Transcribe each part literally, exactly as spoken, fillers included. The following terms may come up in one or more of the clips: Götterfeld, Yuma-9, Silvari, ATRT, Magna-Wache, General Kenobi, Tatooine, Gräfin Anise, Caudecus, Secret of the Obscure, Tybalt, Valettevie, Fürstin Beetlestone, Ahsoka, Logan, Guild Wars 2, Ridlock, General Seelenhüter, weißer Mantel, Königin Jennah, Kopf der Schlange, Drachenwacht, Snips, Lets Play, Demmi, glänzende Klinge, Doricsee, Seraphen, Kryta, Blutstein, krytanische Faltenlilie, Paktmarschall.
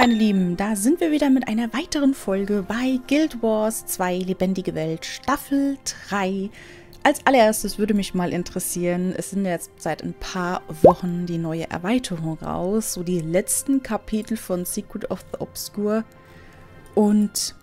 meine Lieben, da sind wir wieder mit einer weiteren Folge bei Guild Wars zwei Lebendige Welt Staffel drei. Als allererstes würde mich mal interessieren, es sind jetzt seit ein paar Wochen die neue Erweiterung raus, so die letzten Kapitel von Secret of the Obscure und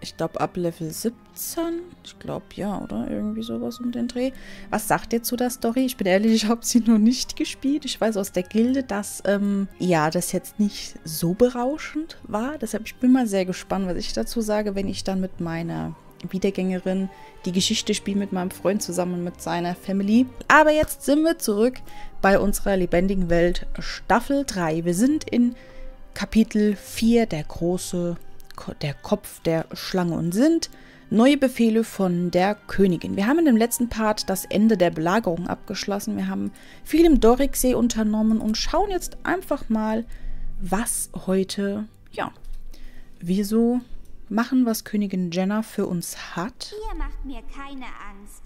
ich glaube ab Level siebzehn, ich glaube ja, oder? Irgendwie sowas um den Dreh. Was sagt ihr zu der Story? Ich bin ehrlich, ich habe sie noch nicht gespielt. Ich weiß aus der Gilde, dass ähm, ja, das jetzt nicht so berauschend war. Deshalb ich bin mal sehr gespannt, was ich dazu sage, wenn ich dann mit meiner Wiedergängerin die Geschichte spiele, mit meinem Freund zusammen, mit seiner Family. Aber jetzt sind wir zurück bei unserer lebendigen Welt Staffel drei. Wir sind in Kapitel vier, der große... der Kopf der Schlange und sind neue Befehle von der Königin. Wir haben in dem letzten Part das Ende der Belagerung abgeschlossen. Wir haben viel im Doricsee unternommen und schauen jetzt einfach mal, was heute, ja, wir so machen, was Königin Jennah für uns hat. Ihr macht mir keine Angst.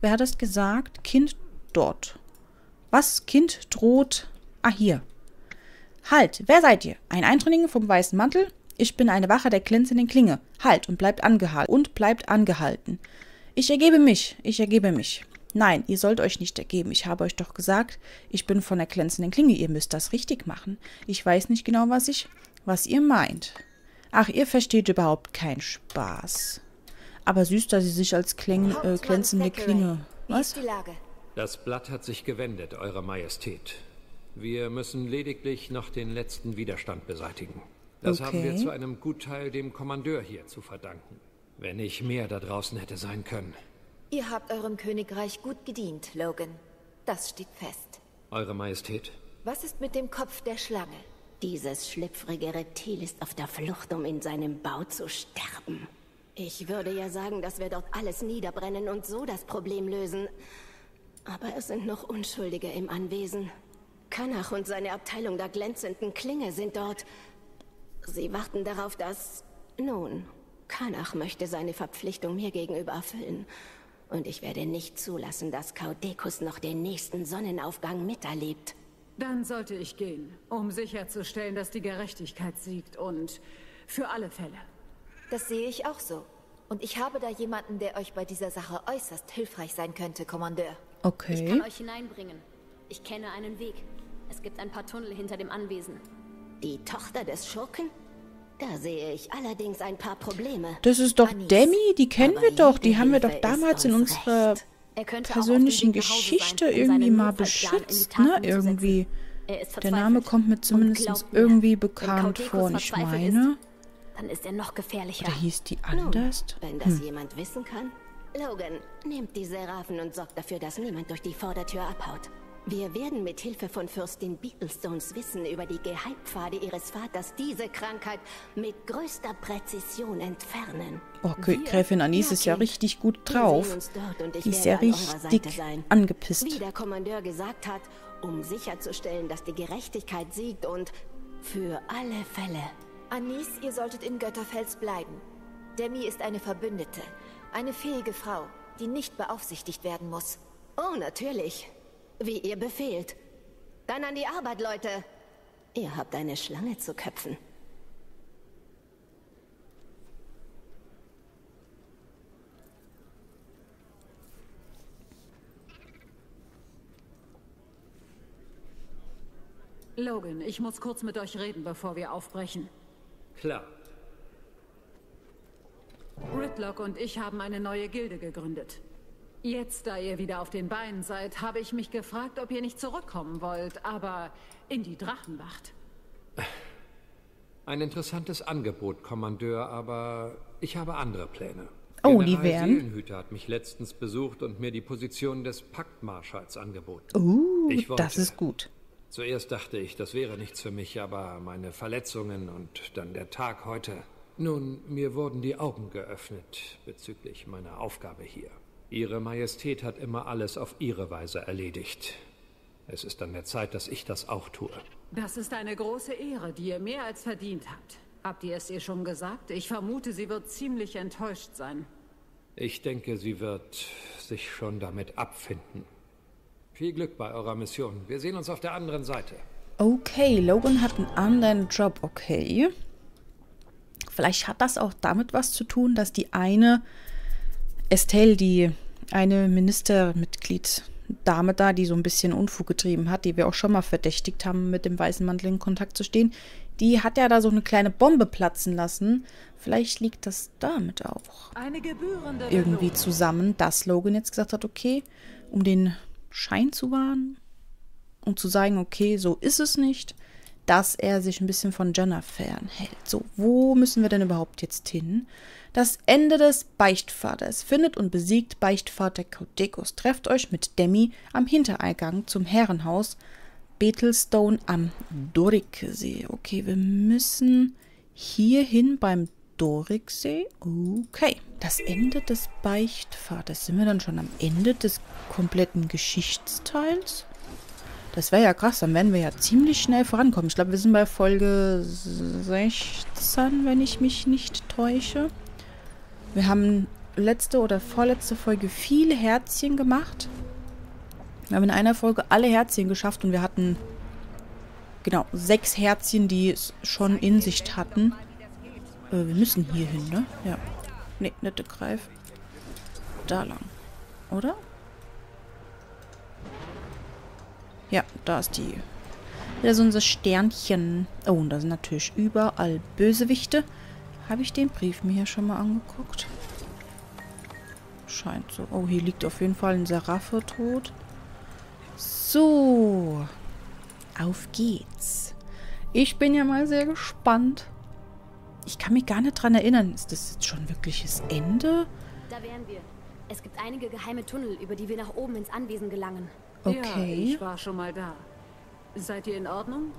Wer hat das gesagt? Kind dort. Was? Kind droht? Ah, hier. Halt, wer seid ihr? Ein Eindringling vom weißen Mantel? Ich bin eine Wache der glänzenden Klinge. Halt und bleibt angehalten. Und bleibt angehalten. Ich ergebe mich. Ich ergebe mich. Nein, ihr sollt euch nicht ergeben. Ich habe euch doch gesagt, ich bin von der glänzenden Klinge. Ihr müsst das richtig machen. Ich weiß nicht genau, was ich, was ihr meint. Ach, ihr versteht überhaupt keinen Spaß. Aber süß, dass sie sich als Kling, äh, glänzende Klinge... Was? Das Blatt hat sich gewendet, Eure Majestät. Wir müssen lediglich noch den letzten Widerstand beseitigen. Das okay. haben wir zu einem Gutteil dem Kommandeur hier zu verdanken. Wenn ich mehr da draußen hätte sein können. Ihr habt eurem Königreich gut gedient, Logan. Das steht fest. Eure Majestät. Was ist mit dem Kopf der Schlange? Dieses schlüpfrige Reptil ist auf der Flucht, um in seinem Bau zu sterben. Ich würde ja sagen, dass wir dort alles niederbrennen und so das Problem lösen. Aber es sind noch Unschuldige im Anwesen. Canach und seine Abteilung der glänzenden Klinge sind dort... Sie warten darauf, dass... Nun, Canach möchte seine Verpflichtung mir gegenüber erfüllen. Und ich werde nicht zulassen, dass Caudecus noch den nächsten Sonnenaufgang miterlebt. Dann sollte ich gehen, um sicherzustellen, dass die Gerechtigkeit siegt und für alle Fälle. Das sehe ich auch so. Und ich habe da jemanden, der euch bei dieser Sache äußerst hilfreich sein könnte, Kommandeur. Okay. Ich kann euch hineinbringen. Ich kenne einen Weg. Es gibt ein paar Tunnel hinter dem Anwesen. Die Tochter des Schurken? Da sehe ich allerdings ein paar Probleme. Das ist doch Anise. Demmi, die kennen aber wir doch. Die haben wir doch damals in unserer persönlichen Geschichte sein, irgendwie mal beschützt, ne? Irgendwie. Der Name kommt mir zumindest irgendwie mir, bekannt vor, ich meine. Ist, dann ist er noch gefährlicher. Oder hieß die anders? Nun, wenn das hm. jemand wissen kann. Logan, nehmt die Seraphen und sorgt dafür, dass niemand durch die Vordertür abhaut. Wir werden mit Hilfe von Fürstin Beetlestones Wissen über die Geheimpfade ihres Vaters diese Krankheit mit größter Präzision entfernen. Oh, Gräfin Anise ist ja richtig gut drauf. Die ist ja richtig angepisst. Wie der Kommandeur gesagt hat, um sicherzustellen, dass die Gerechtigkeit siegt und für alle Fälle. Anise, ihr solltet in Götterfels bleiben. Demmi ist eine Verbündete, eine fähige Frau, die nicht beaufsichtigt werden muss. Oh, natürlich. Wie ihr befehlt. Dann an die Arbeit, Leute. Ihr habt eine Schlange zu köpfen. Logan, ich muss kurz mit euch reden, bevor wir aufbrechen. Klar. Ridlock und ich haben eine neue Gilde gegründet. Jetzt, da ihr wieder auf den Beinen seid, habe ich mich gefragt, ob ihr nicht zurückkommen wollt, aber in die Drachenwacht. Ein interessantes Angebot, Kommandeur, aber ich habe andere Pläne. Oh, General die wären. General Seelenhüter hat mich letztens besucht und mir die Position des Paktmarschalls angeboten. Oh, uh, das ist gut. Zuerst dachte ich, das wäre nichts für mich, aber meine Verletzungen und dann der Tag heute. Nun, mir wurden die Augen geöffnet bezüglich meiner Aufgabe hier. Ihre Majestät hat immer alles auf ihre Weise erledigt. Es ist an der Zeit, dass ich das auch tue. Das ist eine große Ehre, die ihr mehr als verdient habt. Habt ihr es ihr schon gesagt? Ich vermute, sie wird ziemlich enttäuscht sein. Ich denke, sie wird sich schon damit abfinden. Viel Glück bei eurer Mission. Wir sehen uns auf der anderen Seite. Okay, Logan hat einen anderen Job, okay. Vielleicht hat das auch damit was zu tun, dass die eine Estelle, die eine Ministermitglied, Dame da, die so ein bisschen Unfug getrieben hat, die wir auch schon mal verdächtigt haben, mit dem weißen Mantel in Kontakt zu stehen, die hat ja da so eine kleine Bombe platzen lassen. Vielleicht liegt das damit auch irgendwie zusammen, dass Logan jetzt gesagt hat, okay, um den Schein zu wahren und zu sagen, okay, so ist es nicht, dass er sich ein bisschen von Jennah fernhält. So, wo müssen wir denn überhaupt jetzt hin? Das Ende des Beichtvaters. Findet und besiegt Beichtvater Caudecus. Trefft euch mit Demmi am Hintereingang zum Herrenhaus Beetlestone am Doricsee. Okay, wir müssen hier hin beim Doricsee. Okay. Das Ende des Beichtvaters. Sind wir dann schon am Ende des kompletten Geschichtsteils? Das wäre ja krass, dann werden wir ja ziemlich schnell vorankommen. Ich glaube, wir sind bei Folge sechzehn, wenn ich mich nicht täusche. Wir haben letzte oder vorletzte Folge viele Herzchen gemacht. Wir haben in einer Folge alle Herzchen geschafft und wir hatten genau sechs Herzchen, die es schon in sich hatten. Äh, wir müssen hier hin, ne? Ja. Ne, nette Greif. Da lang. Oder? Ja, da ist die. Da ist unser Sternchen. Oh, und da sind natürlich überall Bösewichte. Habe ich den Brief mir hier schon mal angeguckt? Scheint so. Oh, hier liegt auf jeden Fall ein Seraphe tot. So. Auf geht's. Ich bin ja mal sehr gespannt. Ich kann mich gar nicht dran erinnern. Ist das jetzt schon wirklich das Ende? Da wären wir. Es gibt einige geheime Tunnel, über die wir nach oben ins Anwesen gelangen. Okay. Ja, ich war schon mal da. Seid ihr in Ordnung?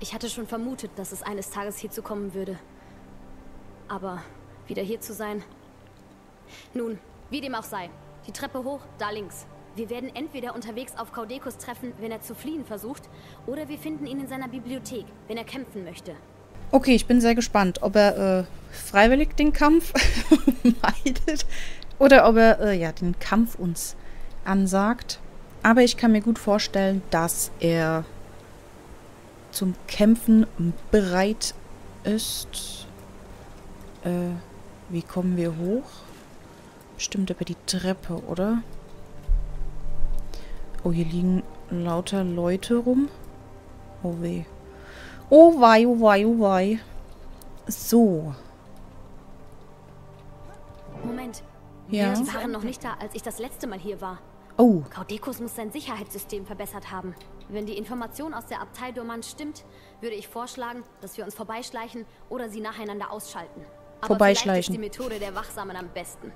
Ich hatte schon vermutet, dass es eines Tages hierzu kommen würde. Aber wieder hier zu sein... Nun, wie dem auch sei. Die Treppe hoch, da links. Wir werden entweder unterwegs auf Caudecus treffen, wenn er zu fliehen versucht, oder wir finden ihn in seiner Bibliothek, wenn er kämpfen möchte. Okay, ich bin sehr gespannt, ob er äh, freiwillig den Kampf meidet oder ob er äh, ja, den Kampf uns ansagt. Aber ich kann mir gut vorstellen, dass er zum Kämpfen bereit ist. Äh, wie kommen wir hoch? Bestimmt über die Treppe, oder? Oh, hier liegen lauter Leute rum. Oh weh. Oh wei, oh wei, oh wei. So. Moment. Ja. Wir waren noch nicht da, als ich das letzte Mal hier war. Oh. Caudecus muss sein Sicherheitssystem verbessert haben. Wenn die Information aus der Abtei Dormant stimmt, würde ich vorschlagen, dass wir uns vorbeischleichen oder sie nacheinander ausschalten. Aber vielleicht ist die Methode der Wachsamen am besten.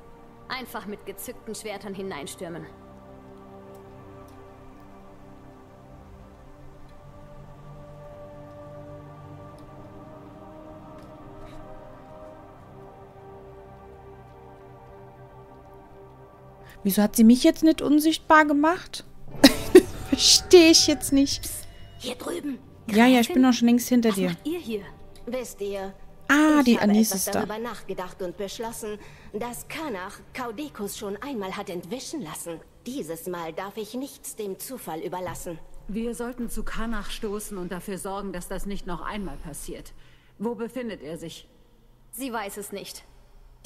Einfach mit gezückten Schwertern hineinstürmen. Wieso hat sie mich jetzt nicht unsichtbar gemacht? Verstehe ich jetzt nicht. Psst, hier drüben. Ja, ja, ich bin noch schon längst hinter dir. Was macht ihr hier? Wisst ihr, ah, die Anise ist da. Ich habe darüber nachgedacht und beschlossen, dass Canach Caudecus schon einmal hat entwischen lassen. Dieses Mal darf ich nichts dem Zufall überlassen. Wir sollten zu Canach stoßen und dafür sorgen, dass das nicht noch einmal passiert. Wo befindet er sich? Sie weiß es nicht.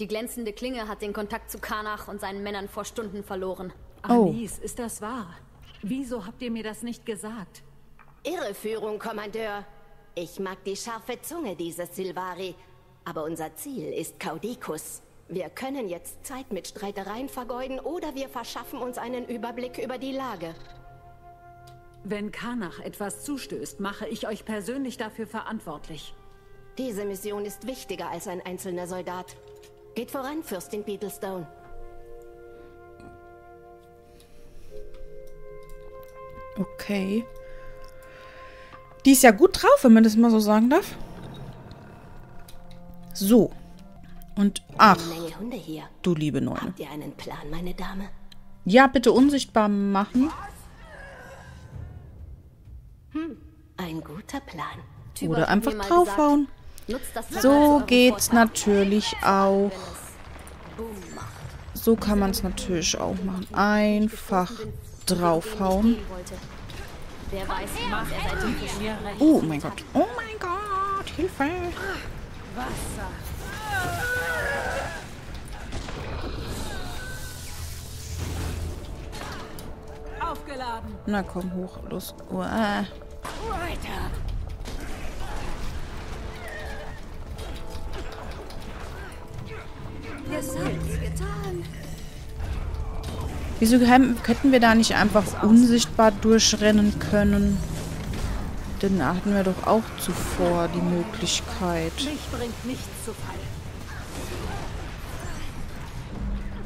Die glänzende Klinge hat den Kontakt zu Canach und seinen Männern vor Stunden verloren. Oh. Anise, ist das wahr? Wieso habt ihr mir das nicht gesagt? Irreführung, Kommandeur. Ich mag die scharfe Zunge dieses Silvari, aber unser Ziel ist Caudecus. Wir können jetzt Zeit mit Streitereien vergeuden oder wir verschaffen uns einen Überblick über die Lage. Wenn Canach etwas zustößt, mache ich euch persönlich dafür verantwortlich. Diese Mission ist wichtiger als ein einzelner Soldat. Geht voran, Fürstin Beetlestone. Okay. Die ist ja gut drauf, wenn man das mal so sagen darf. So. Und ach, du liebe Neune. Habt ihr einen Plan, meine Dame? Ja, bitte unsichtbar machen. Hm, ein guter Plan. Oder einfach draufhauen. So geht's natürlich auch. So kann man es natürlich auch machen. Einfach draufhauen. Wer weiß, was er seit dem Geschirr recht. Oh mein Gott. Oh mein Gott. Hilfe. Wasser. Aufgeladen. Na komm, hoch, los. Uah. Weiter. Getan. Wieso könnten wir da nicht einfach unsichtbar durchrennen können? Denn da hatten wir doch auch zuvor die Möglichkeit. Mich bringt nichts zu Fall.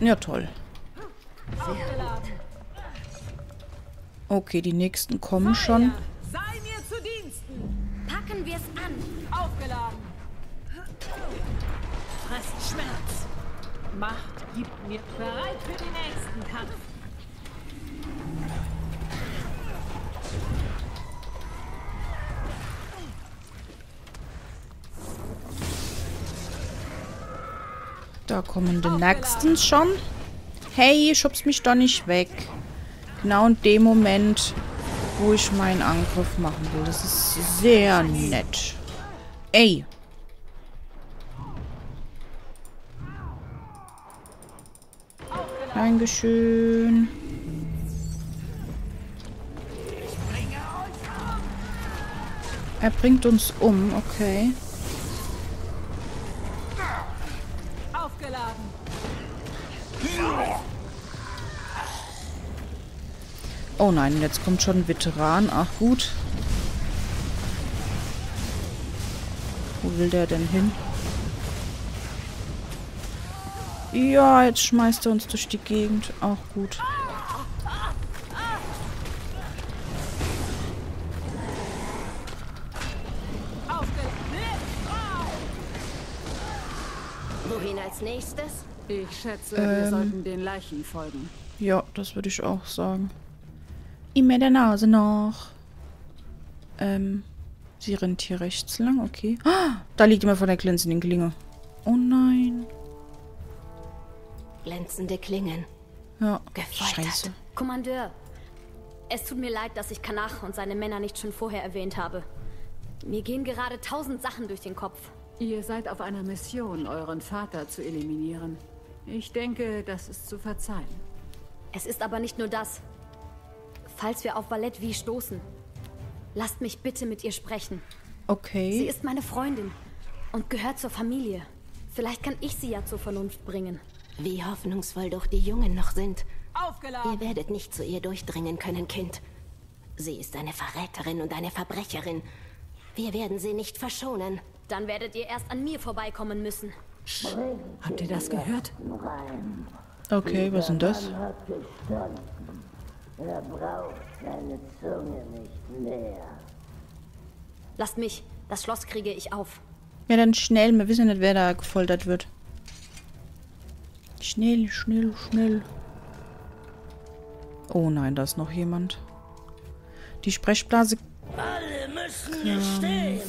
Ja, toll. Okay, die nächsten kommen schon. Sei mir zu Diensten. Packen wir es an. Aufgeladen. Fress Schmerz. Macht gibt mir bereit für den nächsten Kampf. Da kommen die nächsten schon. Hey, schubst mich doch nicht weg. Genau in dem Moment, wo ich meinen Angriff machen will. Das ist sehr nett. Ey. Dankeschön. Er bringt uns um, okay. Aufgeladen. Oh nein, jetzt kommt schon ein Veteran. Ach gut. Wo will der denn hin? Ja, jetzt schmeißt er uns durch die Gegend. Auch gut. Wohin als nächstes? Ich schätze, ähm, wir sollten den Leichen folgen. Ja, das würde ich auch sagen. Ihm mit der Nase noch. Ähm, sie rennt hier rechts lang, okay. Ah, da liegt jemand von der glänzenden Klinge. Oh nein. Glänzende Klingen. Ja, gefoltert. Scheiße. Kommandeur, es tut mir leid, dass ich Canach und seine Männer nicht schon vorher erwähnt habe. Mir gehen gerade tausend Sachen durch den Kopf. Ihr seid auf einer Mission, euren Vater zu eliminieren. Ich denke, das ist zu verzeihen. Es ist aber nicht nur das. Falls wir auf Valettevie stoßen, lasst mich bitte mit ihr sprechen. Okay. Sie ist meine Freundin und gehört zur Familie. Vielleicht kann ich sie ja zur Vernunft bringen. Wie hoffnungsvoll doch die Jungen noch sind. Aufgeladen. Ihr werdet nicht zu ihr durchdringen können, Kind. Sie ist eine Verräterin und eine Verbrecherin. Wir werden sie nicht verschonen. Dann werdet ihr erst an mir vorbeikommen müssen. Sch. Habt ihr das gehört? Okay, was ist denn das? Er braucht seine Zunge nicht mehr. Lasst mich. Das Schloss kriege ich auf. Ja, dann schnell. Wir wissen nicht, wer da gefoltert wird. Schnell, schnell, schnell. Oh nein, da ist noch jemand. Die Sprechblase... Alle müssen gestehen.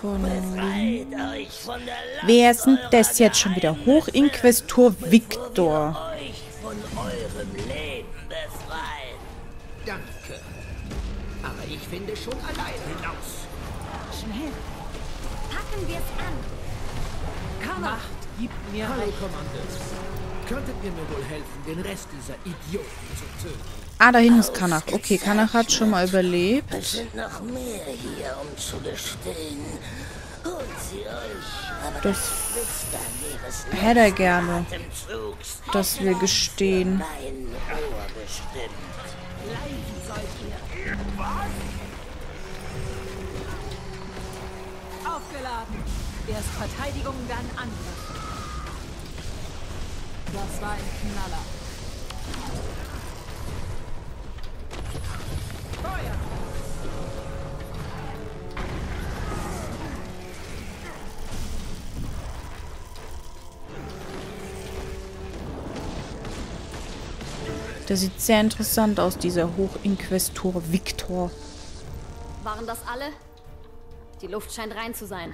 Von Befreit euch von der Last. Wer sind das jetzt schon wieder? Hochinquisitor Victor. Euch von eurem Leben befreien. Danke. Aber ich finde schon allein hinaus. Schnell. Packen wir es an. Komm, Macht, gib mir ein Kommando. Könntet ihr mir wohl helfen, den Rest dieser Idioten zu töten? Ah, da hinten ist Canach. Okay, Canach hat schon mal überlebt. Es sind noch mehr hier, um zu bestehen. Holt sie euch. Das hätte er gerne, dass wir gestehen. Aufgeladen. Erst Verteidigung, dann Angriff. Das war ein Knaller. Feuer! Das sieht sehr interessant aus, dieser Hochinquisitor Victor. Waren das alle? Die Luft scheint rein zu sein.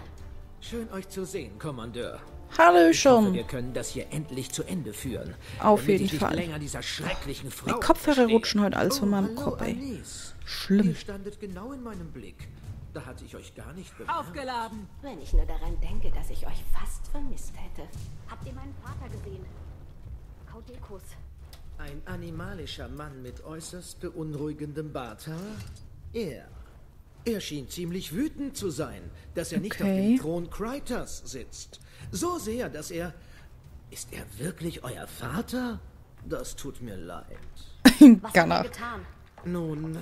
Schön euch zu sehen, Kommandeur. Hallo schon. Ich hoffe, wir können das hier endlich zu Ende führen. Auf jeden Fall. Die Kopfhörer rutschen heute alles von meinem Kopf, ey. Schlimm. Ihr standet genau in meinem Blick. Da hatte ich euch gar nicht bemerkt. Aufgeladen. Wenn ich nur daran denke, dass ich euch fast vermisst hätte. Habt ihr meinen Vater gesehen? Caudecus. Ein animalischer Mann mit äußerst beunruhigendem Barthaar? Er. Er schien ziemlich wütend zu sein, dass er okay. nicht auf dem Thron Krytas sitzt. So sehr, dass er... Ist er wirklich euer Vater? Das tut mir leid. Was hat er getan? Nun,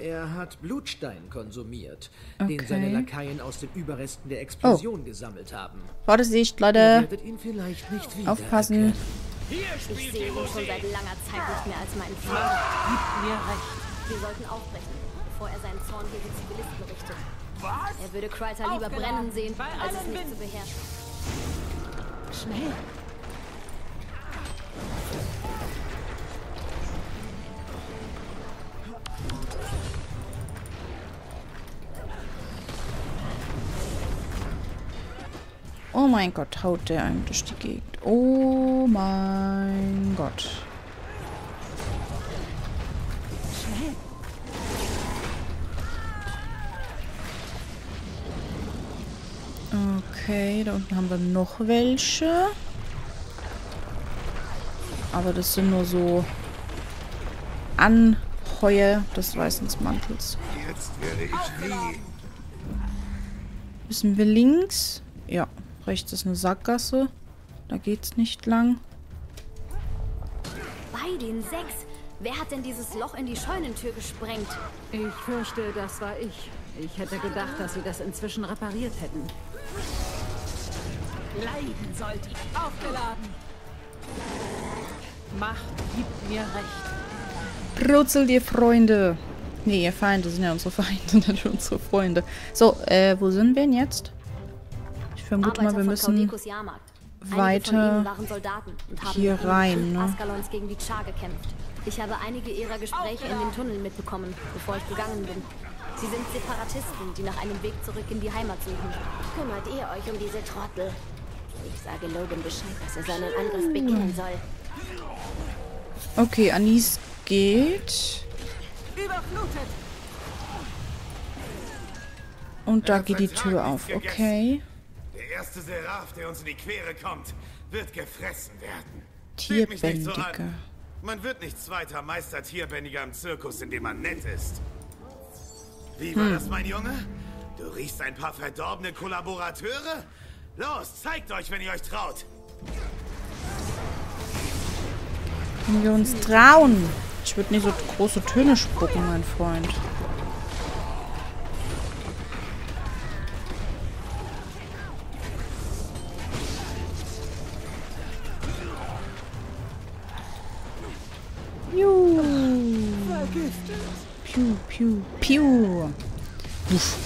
er hat Blutstein konsumiert, okay. den seine Lakaien aus den Überresten der Explosion oh. gesammelt haben. Warte, Sicht, Leute. Ihr werdet ihn vielleicht nicht wieder aufpassen. Ich sehe ihn schon seit langer Zeit nicht mehr als meinen Vater. Gibt mir recht. Wir sollten aufbrechen, bevor er seinen Zorn gegen Zivilisten richtet. Was? Er würde Kryta lieber brennen sehen, als es nicht zu beherrschen. Schnell! Oh mein Gott, haut der einem durch die Gegend. Oh mein Gott. Schnell. Okay, da unten haben wir noch welche. Aber das sind nur so Anheue des weißen Mantels. Jetzt werde ich nie. Müssen wir links? Ja, rechts ist eine Sackgasse. Da geht's nicht lang. Bei den sechs. Wer hat denn dieses Loch in die Scheunentür gesprengt? Ich fürchte, das war ich. Ich hätte gedacht, dass sie das inzwischen repariert hätten. Leiden sollt ihr. Aufgeladen. Macht gibt mir recht. Brutzelt ihr Freunde. Nee, ihr Feinde sind ja unsere Feinde, nicht unsere Freunde. So, äh, wo sind wir denn jetzt? Ich vermute mal, wir müssen weiter hier rein, ne? Ich habe einige ihrer Gespräche in den Tunneln mitbekommen, bevor ich gegangen bin. Sie sind Separatisten, die nach einem Weg zurück in die Heimat suchen. Kümmert ihr euch um diese Trottel? Ich sage Logan Bescheid, dass er seinen Angriff beginnen soll. Okay, Anise geht. Überflutet. Und da geht die Tür auf, okay. Der erste Seraph, der uns in die Quere kommt, wird gefressen werden. Tierbändige. Man wird nicht zweiter Meister Tierbändiger im Zirkus, in dem man nett ist. Wie war hm. das, mein Junge? Du riechst ein paar verdorbene Kollaborateure? Los, zeigt euch, wenn ihr euch traut. Wenn wir uns trauen. Ich würde nicht so große Töne spucken, mein Freund. Piu. Piu, piu, piu. Uff.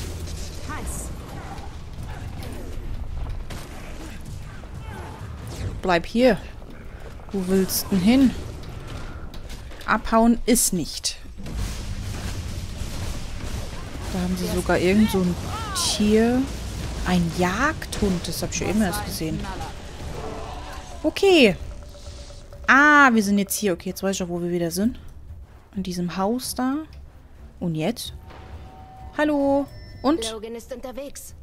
Bleib hier. Wo willst denn hin? Abhauen ist nicht. Da haben sie sogar irgend so ein Tier. Ein Jagdhund. Das habe ich schon immer erst gesehen. Okay. Ah, wir sind jetzt hier. Okay, jetzt weiß ich auch, wo wir wieder sind. In diesem Haus da. Und jetzt? Hallo. Und? Logan ist unterwegs.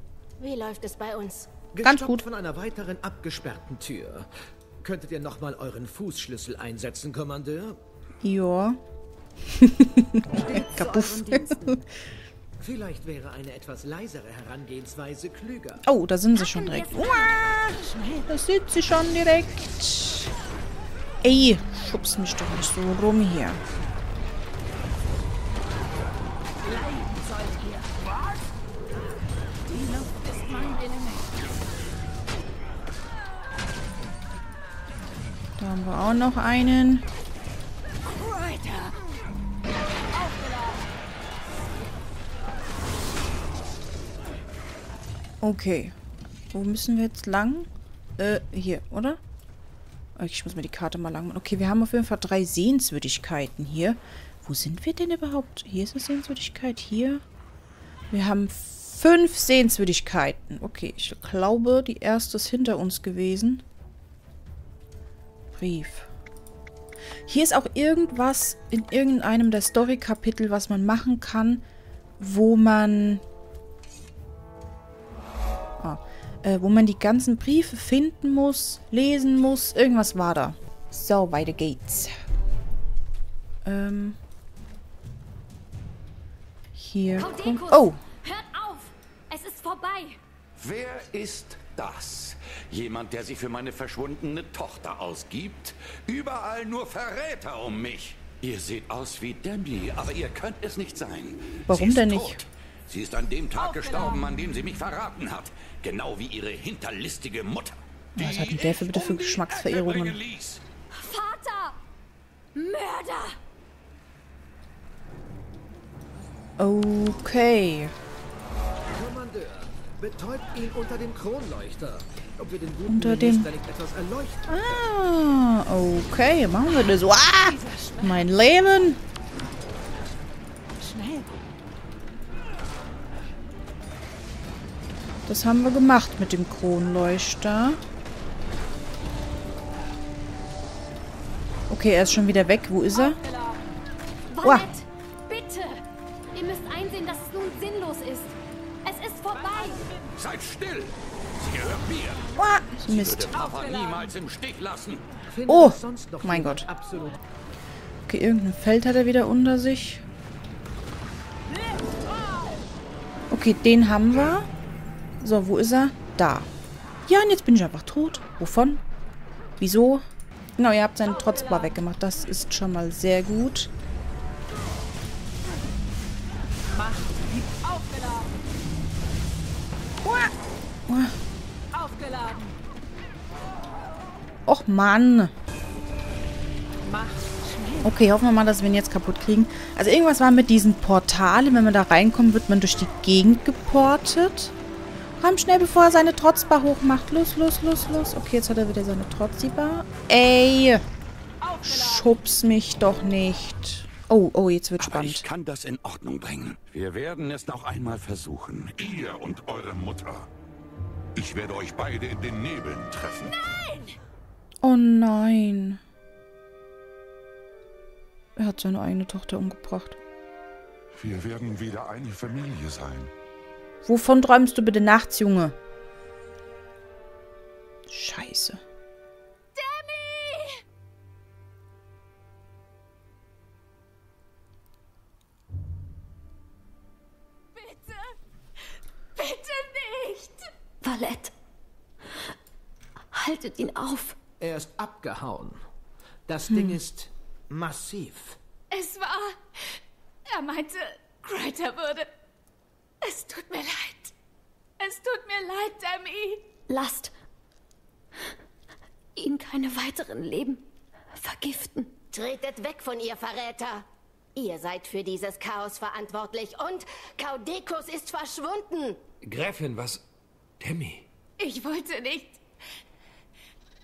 Wie läuft es bei uns? Ganz gut. Von einer weiteren abgesperrten Tür. Könntet ihr nochmal euren Fußschlüssel einsetzen, Kommandeur? Ja. Kapuff. Vielleicht wäre eine etwas leisere Herangehensweise klüger. Oh, da sind sie schon direkt. Da sind sie schon direkt. Ey, schubst mich doch nicht so rum hier. Da haben wir auch noch einen. Okay. Wo müssen wir jetzt lang? Äh, hier, oder? Ich muss mir die Karte mal lang machen. Okay, wir haben auf jeden Fall drei Sehenswürdigkeiten hier. Wo sind wir denn überhaupt? Hier ist eine Sehenswürdigkeit, hier. Wir haben fünf Sehenswürdigkeiten. hinten. Okay, ich glaube, die erste ist hinter uns gewesen. Brief. Hier ist auch irgendwas in irgendeinem der Story-Kapitel, was man machen kann, wo man... Ah, äh, wo man die ganzen Briefe finden muss, lesen muss. Irgendwas war da. So, weiter geht's. Ähm... Hier kommt... Oh! Hört auf! Es ist vorbei! Wer ist das? Jemand, der sich für meine verschwundene Tochter ausgibt? Überall nur Verräter um mich! Ihr seht aus wie Demmi, aber ihr könnt es nicht sein. Warum denn nicht? Sie ist tot. Sie ist an dem Tag gestorben, an dem sie mich verraten hat. Genau wie ihre hinterlistige Mutter. Was hat denn der für bitte für Geschmacksverirrungen? Vater! Mörder! Okay. Kommandeur, betäubt ihn unter dem Kronleuchter. Ob wir den guten unter dem etwas erleuchten. Ah, okay, machen wir das. Ah, mein Leben. Schnell. Das haben wir gemacht mit dem Kronleuchter. Okay, er ist schon wieder weg. Wo ist er? Wow. Seid still! Sie gehört mir! Ah, Mist. Niemals im Stich lassen. Oh, mein Gott. Okay, irgendein Feld hat er wieder unter sich. Okay, den haben wir. So, wo ist er? Da. Ja, und jetzt bin ich einfach tot. Wovon? Wieso? Genau, ihr habt seinen Trotzbar weggemacht. Das ist schon mal sehr gut. Aufgeladen. Och Mann. Okay, hoffen wir mal, dass wir ihn jetzt kaputt kriegen. Also irgendwas war mit diesen Portalen. Wenn man da reinkommt, wird man durch die Gegend geportet. Komm schnell, bevor er seine Trotzbar hochmacht. Los, los, los, los. Okay, jetzt hat er wieder seine Trotzbar. Ey. Schubs mich doch nicht. Oh, oh, jetzt wird spannend. Aber ich kann das in Ordnung bringen. Wir werden es noch einmal versuchen. Ihr und eure Mutter. Ich werde euch beide in den Nebeln treffen. Nein! Oh nein. Er hat seine eigene Tochter umgebracht. Wir werden wieder eine Familie sein. Wovon träumst du bitte nachts, Junge? Scheiße. Valette, haltet ihn auf. Er ist abgehauen. Das hm. Ding ist massiv. Es war... Er meinte, Kryta würde... Es tut mir leid. Es tut mir leid, Demmi. Lasst ihn keine weiteren Leben vergiften. Tretet weg von ihr, Verräter. Ihr seid für dieses Chaos verantwortlich und Caudecus ist verschwunden. Gräfin, was... Demmi. Ich wollte nicht.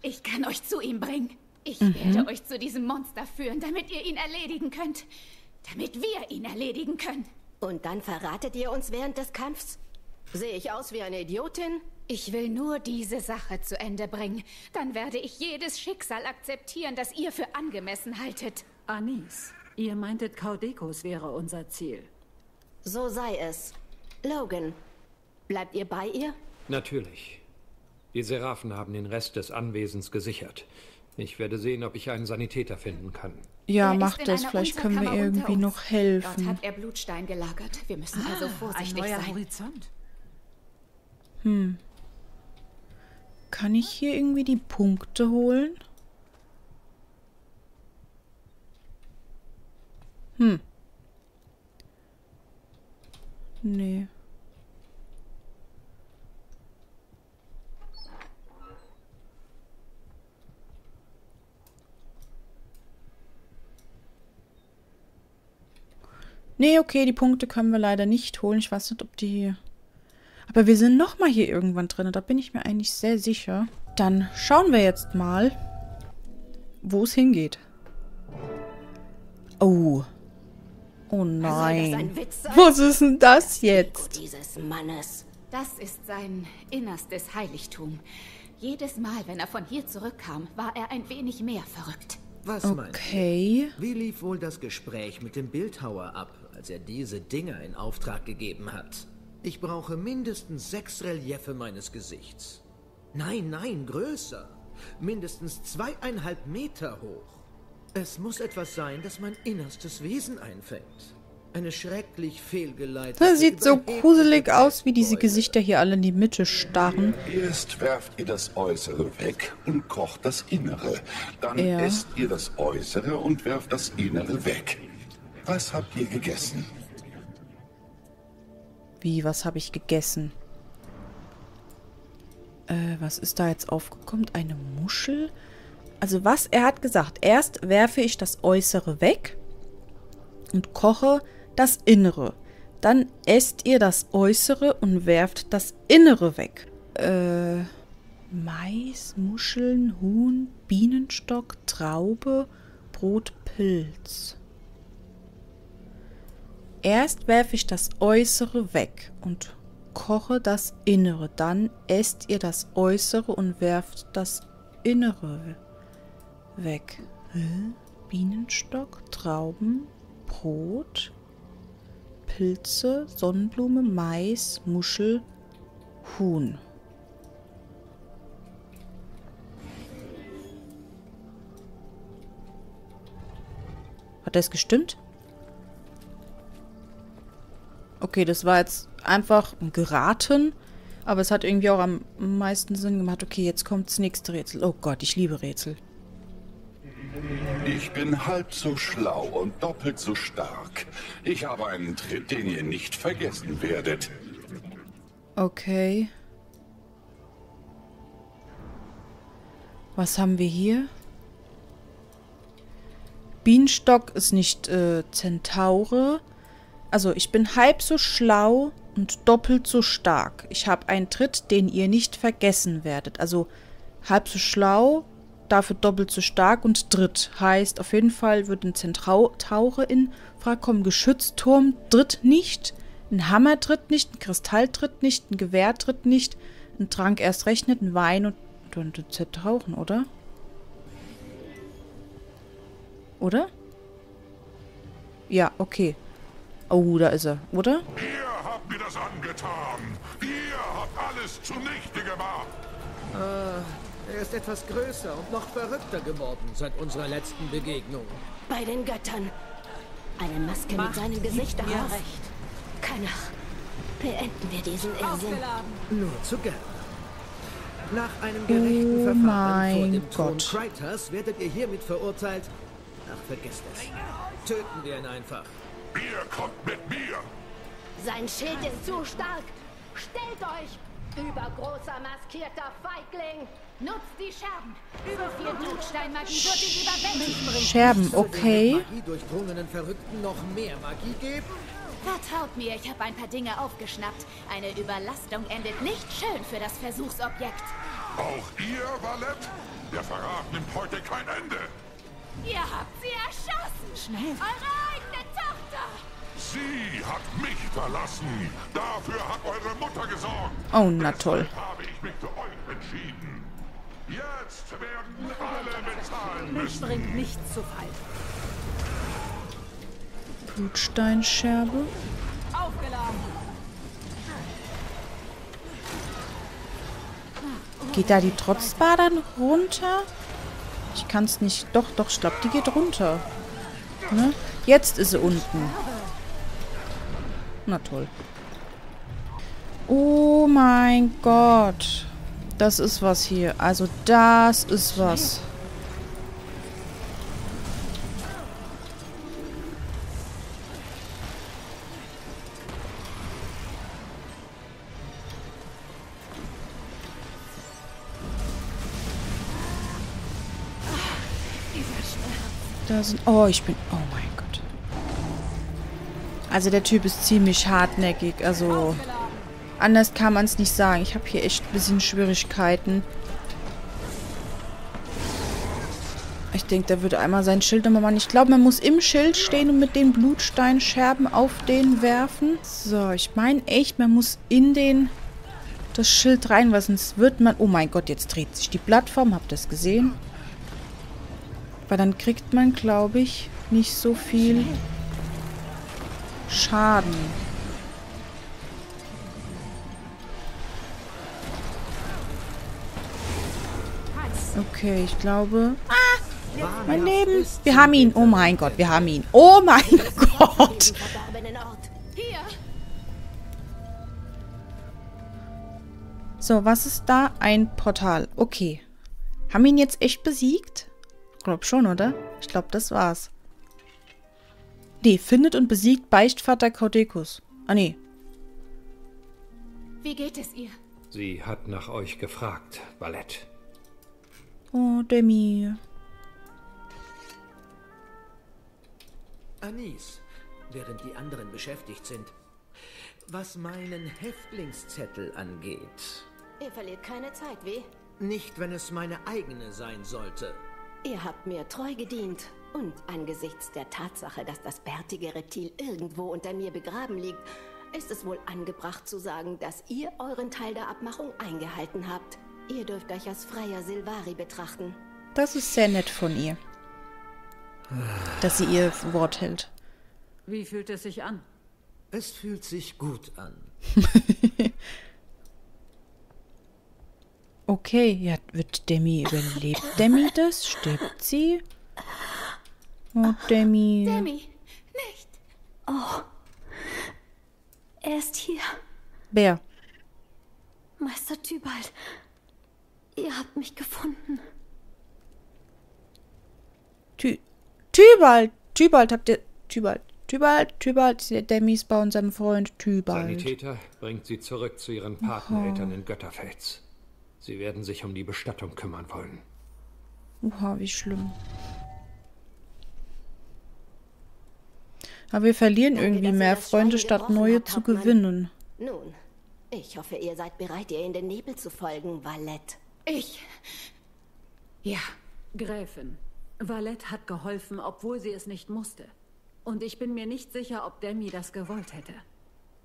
Ich kann euch zu ihm bringen. Ich mhm. werde euch zu diesem Monster führen, damit ihr ihn erledigen könnt. Damit wir ihn erledigen können. Und dann verratet ihr uns während des Kampfs? Sehe ich aus wie eine Idiotin? Ich will nur diese Sache zu Ende bringen. Dann werde ich jedes Schicksal akzeptieren, das ihr für angemessen haltet. Anise, ihr meintet, Caudecus wäre unser Ziel. So sei es. Logan, bleibt ihr bei ihr? Natürlich. Die Seraphen haben den Rest des Anwesens gesichert. Ich werde sehen, ob ich einen Sanitäter finden kann. Ja, macht das. Vielleicht können wir irgendwie noch helfen. Dort hat er Blutstein gelagert. Wir müssen ah, also vorsichtig ein neuer sein. Horizont. Hm. Kann ich hier irgendwie die Punkte holen? Hm. Nee. Nee, okay, die Punkte können wir leider nicht holen. Ich weiß nicht, ob die... Aber wir sind nochmal hier irgendwann drin. Da bin ich mir eigentlich sehr sicher. Dann schauen wir jetzt mal, wo es hingeht. Oh. Oh nein. Was ist denn das jetzt? Das ist sein innerstes Heiligtum. Jedes Mal, wenn er von hier zurückkam, war er ein wenig mehr verrückt. Was okay. meinst du? Wie lief wohl das Gespräch mit dem Bildhauer ab, als er diese Dinger in Auftrag gegeben hat? Ich brauche mindestens sechs Reliefe meines Gesichts. Nein, nein, größer. Mindestens zweieinhalb Meter hoch. Es muss etwas sein, das mein innerstes Wesen einfängt. Eine schrecklich fehlgeleitete... Das sieht so gruselig aus, wie diese Gesichter hier alle in die Mitte starren. Erst werft ihr das Äußere weg und kocht das Innere. Dann ja. esst ihr das Äußere und werft das Innere weg. Was habt ihr gegessen? Wie, was habe ich gegessen? Äh, was ist da jetzt aufgekommen? Eine Muschel? Also was, er hat gesagt, erst werfe ich das Äußere weg und koche das Innere. Dann esst ihr das Äußere und werft das Innere weg. Äh, Mais, Muscheln, Huhn, Bienenstock, Traube, Brot, Pilz. Erst werfe ich das Äußere weg und koche das Innere. Dann esst ihr das Äußere und werft das Innere weg. Weg. Hm? Bienenstock, Trauben, Brot, Pilze, Sonnenblume, Mais, Muschel, Huhn. Hat das gestimmt? Okay, das war jetzt einfach geraten. Aber es hat irgendwie auch am meisten Sinn gemacht. Okay, jetzt kommt das nächste Rätsel. Oh Gott, ich liebe Rätsel. Ich bin halb so schlau und doppelt so stark. Ich habe einen Tritt, den ihr nicht vergessen werdet. Okay. Was haben wir hier? Bienenstock ist nicht äh, Zentaure. Also, ich bin halb so schlau und doppelt so stark. Ich habe einen Tritt, den ihr nicht vergessen werdet. Also, halb so schlau... Dafür doppelt so stark und dritt. Heißt, auf jeden Fall wird ein Zentaure in Frage kommen. Geschützturm dritt nicht, ein Hammer dritt nicht, ein Kristall dritt nicht, ein Gewehr dritt nicht, ein Trank erst recht nicht, ein Wein und, und, und Zentauren, oder? Oder? Ja, okay. Oh, da ist er, oder? Ihr habt mir das angetan! Ihr habt alles zunichte gemacht! Äh... Er ist etwas größer und noch verrückter geworden seit unserer letzten Begegnung. Bei den Göttern. Eine Maske Macht mit seinem Gesicht am Recht. Canach, beenden wir diesen Irrsinn. Nur zu gern. Nach einem gerechten oh Verfahren vor dem Thron Krytas werdet ihr hiermit verurteilt. Ach, vergesst es. Töten wir ihn einfach. Ihr kommt mit mir. Sein Schild ist zu stark. Stellt euch! Übergroßer maskierter Feigling! Nutzt die Scherben! Über vier Blutsteinmagie wird ihn überwältigen! Scherben, okay. Magie durchdrungenen Verrückten noch mehr Magie geben? Vertraut mir, ich habe ein paar Dinge aufgeschnappt. Eine Überlastung endet nicht schön für das Versuchsobjekt. Auch ihr, Valette? Der Verrat nimmt heute kein Ende! Ihr habt sie erschossen! Schnell! Eure eigene Tochter! Sie hat mich verlassen. Dafür hat eure Mutter gesorgt. Oh, na toll. Deshalb habe ich mich zu euch entschieden. Jetzt werden alle bezahlen müssen. Mich bringt nichts zu Fall. Blutsteinscherbe. Aufgeladen. Geht da die Trotzbadern runter? Ich kann es nicht. Doch, doch, ich glaube, die geht runter. Ne? Jetzt ist sie unten. Na toll. Oh mein Gott. Das ist was hier. Also das ist was. Da sind... Oh, ich bin... Oh mein Gott. Also der Typ ist ziemlich hartnäckig, also anders kann man es nicht sagen. Ich habe hier echt ein bisschen Schwierigkeiten. Ich denke, der würde einmal sein Schild nochmal machen. Ich glaube, man muss im Schild stehen und mit den Blutsteinscherben auf den werfen. So, ich meine echt, man muss in den das Schild rein, weil sonst wird man... Oh mein Gott, jetzt dreht sich die Plattform. Habt ihr das gesehen? Weil dann kriegt man, glaube ich, nicht so viel Schaden. Okay, ich glaube... Ah, mein Leben. Wir haben ihn. Oh mein Gott, wir haben ihn. Oh mein Gott. So, was ist da? Ein Portal. Okay. Haben wir ihn jetzt echt besiegt? Ich glaube schon, oder? Ich glaube, das war's. Nee, findet und besiegt Beichtvater Caudecus. Ah, nee. Wie geht es ihr? Sie hat nach euch gefragt, Valette. Oh, Demmi. Anise, während die anderen beschäftigt sind. Was meinen Häftlingszettel angeht. Ihr verliert keine Zeit, weh? Nicht, wenn es meine eigene sein sollte. Ihr habt mir treu gedient. Und angesichts der Tatsache, dass das bärtige Reptil irgendwo unter mir begraben liegt, ist es wohl angebracht zu sagen, dass ihr euren Teil der Abmachung eingehalten habt. Ihr dürft euch als freier Silvari betrachten. Das ist sehr nett von ihr. Dass sie ihr Wort hält. Wie fühlt es sich an? Es fühlt sich gut an. Okay, ja, wird Demmi überlebt? Demmi das? Stirbt sie? Oh, Demmi. Demmi, nicht. Oh. Er ist hier. Wer? Meister Tybalt. Ihr habt mich gefunden. Ty Tybalt. Tybalt habt ihr... Tybalt. Tybalt, Tybalt, Demmi ist bei unserem Freund Tybalt. Sanitäter bringt sie zurück zu ihren Pateneltern in Götterfeld. Sie werden sich um die Bestattung kümmern wollen. Oha, wie schlimm. Aber wir verlieren irgendwie mehr Freunde, statt neue zu gewinnen. Nun, ich hoffe, ihr seid bereit, ihr in den Nebel zu folgen, Valette. Ich... Ja, Gräfin. Valette hat geholfen, obwohl sie es nicht musste. Und ich bin mir nicht sicher, ob Demmi das gewollt hätte.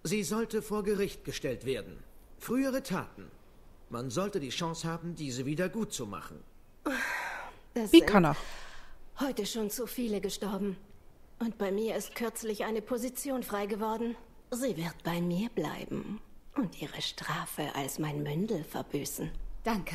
Sie sollte vor Gericht gestellt werden. Frühere Taten. Man sollte die Chance haben, diese wieder gut zu machen. Wie kann er? Heute schon zu viele gestorben. Und bei mir ist kürzlich eine Position frei geworden. Sie wird bei mir bleiben und ihre Strafe als mein Mündel verbüßen. Danke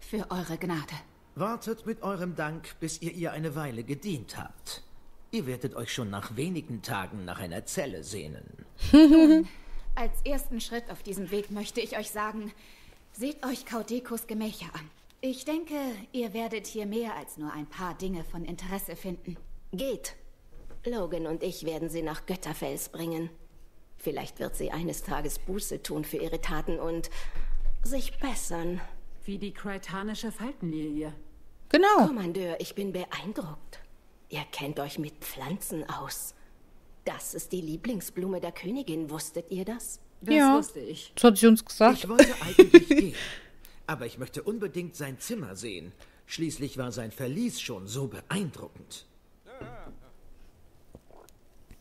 für eure Gnade. Wartet mit eurem Dank, bis ihr ihr eine Weile gedient habt. Ihr werdet euch schon nach wenigen Tagen nach einer Zelle sehnen. Nun, als ersten Schritt auf diesem Weg möchte ich euch sagen, seht euch Caudecus Gemächer an. Ich denke, ihr werdet hier mehr als nur ein paar Dinge von Interesse finden. Geht. Logan und ich werden sie nach Götterfels bringen. Vielleicht wird sie eines Tages Buße tun für ihre Taten und sich bessern. Wie die krytanische Faltenlilie. Genau. Kommandeur, ich bin beeindruckt. Ihr kennt euch mit Pflanzen aus. Das ist die Lieblingsblume der Königin. Wusstet ihr das? Das ja, wusste ich. Das hat sie uns gesagt. Ich wollte eigentlich gehen, aber ich möchte unbedingt sein Zimmer sehen. Schließlich war sein Verlies schon so beeindruckend.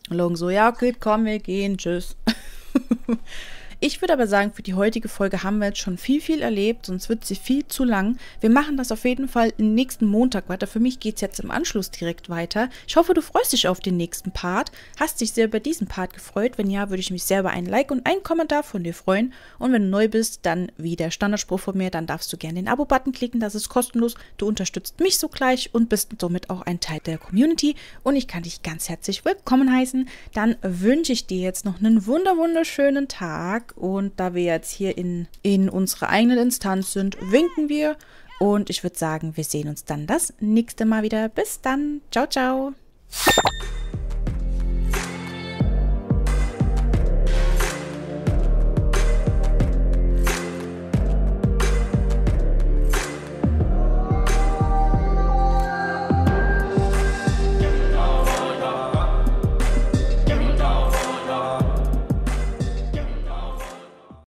Logan so, ja, okay, komm, wir gehen, tschüss. Ich würde aber sagen, für die heutige Folge haben wir jetzt schon viel, viel erlebt, sonst wird sie viel zu lang. Wir machen das auf jeden Fall nächsten Montag weiter. Für mich geht es jetzt im Anschluss direkt weiter. Ich hoffe, du freust dich auf den nächsten Part. Hast dich sehr über diesen Part gefreut? Wenn ja, würde ich mich sehr über einen Like und einen Kommentar von dir freuen. Und wenn du neu bist, dann wie der Standardspruch von mir, dann darfst du gerne den Abo-Button klicken. Das ist kostenlos. Du unterstützt mich sogleich und bist somit auch ein Teil der Community. Und ich kann dich ganz herzlich willkommen heißen. Dann wünsche ich dir jetzt noch einen wunder wunderschönen Tag. Und da wir jetzt hier in, in unserer eigenen Instanz sind, winken wir. Und ich würde sagen, wir sehen uns dann das nächste Mal wieder. Bis dann. Ciao, ciao.